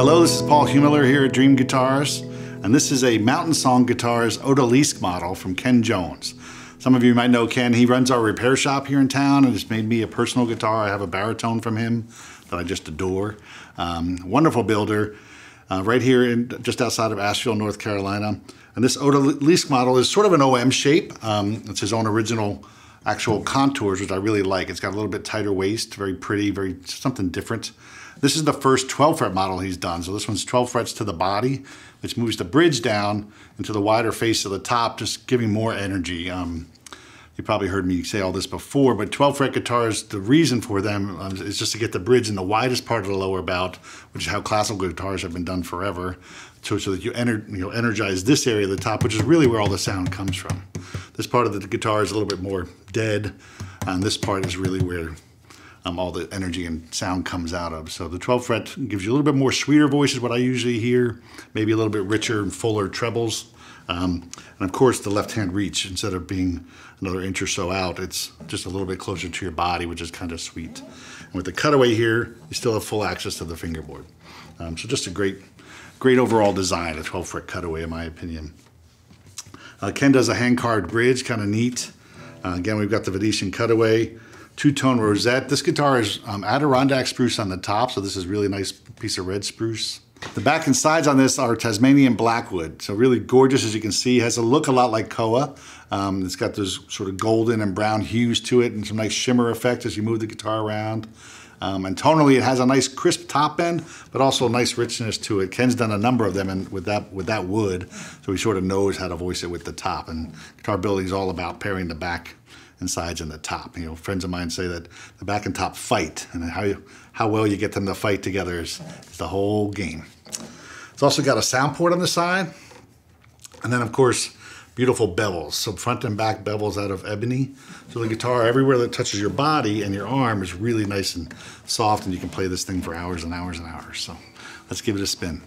Hello, this is Paul Heumiller here at Dream Guitars, and this is a Mountain Song Guitars Odalisque model from Ken Jones. Some of you might know Ken. He runs our repair shop here in town and has made me a personal guitar. I have a baritone from him that I just adore. Wonderful builder, right here just outside of Asheville, North Carolina. And this Odalisque model is sort of an OM shape. It's his own original actual contours, which I really like. It's got a little bit tighter waist, very pretty, very something different. This is the first 12 fret model he's done. So this one's 12 frets to the body, which moves the bridge down into the wider face of the top, just giving more energy. You probably heard me say all this before, but 12 fret guitars, the reason for them is just to get the bridge in the widest part of the lower belt, which is how classical guitars have been done forever, so that you energize this area of the top, which is really where all the sound comes from. This part of the guitar is a little bit more dead, and this part is really where all the energy and sound comes out of. So the 12 fret gives you a little bit more sweeter voice is what I usually hear, maybe a little bit richer and fuller trebles. And of course the left hand reach, instead of being another inch or so out, it's just a little bit closer to your body, which is kind of sweet. And with the cutaway here, you still have full access to the fingerboard. So just a great overall design, a 12 fret cutaway in my opinion. Ken does a hand carved bridge, kind of neat. Again, we've got the Venetian cutaway. Two-tone rosette. This guitar is Adirondack spruce on the top, so this is a really nice piece of red spruce. The back and sides on this are Tasmanian Blackwood, so really gorgeous as you can see. It has a look a lot like koa. It's got those sort of golden and brown hues to it and some nice shimmer effect as you move the guitar around. And tonally, it has a nice crisp top end, but also a nice richness to it. Ken's done a number of them and with that wood, so he sort of knows how to voice it with the top. And guitar building is all about pairing the back and sides and the top. You know, friends of mine say that the back and top fight, and how well you get them to fight together is the whole game. It's also got a sound port on the side, and then of course, beautiful bevels. So front and back bevels out of ebony. So the guitar, everywhere that touches your body and your arm is really nice and soft, and you can play this thing for hours and hours and hours. So let's give it a spin.